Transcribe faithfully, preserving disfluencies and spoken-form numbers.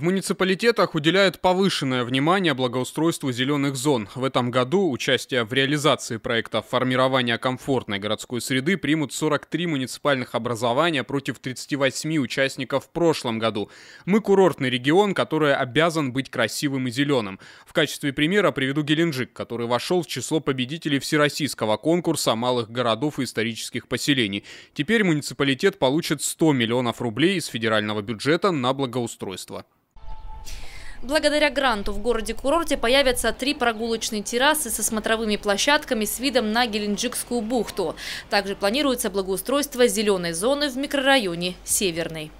В муниципалитетах уделяют повышенное внимание благоустройству зеленых зон. В этом году участие в реализации проекта формирования комфортной городской среды примут сорок три муниципальных образования против тридцати восьми участников в прошлом году. Мы курортный регион, который обязан быть красивым и зеленым. В качестве примера приведу Геленджик, который вошел в число победителей всероссийского конкурса малых городов и исторических поселений. Теперь муниципалитет получит сто миллионов рублей из федерального бюджета на благоустройство. Благодаря гранту в городе-курорте появятся три прогулочные террасы со смотровыми площадками с видом на Геленджикскую бухту. Также планируется благоустройство зеленой зоны в микрорайоне Северный.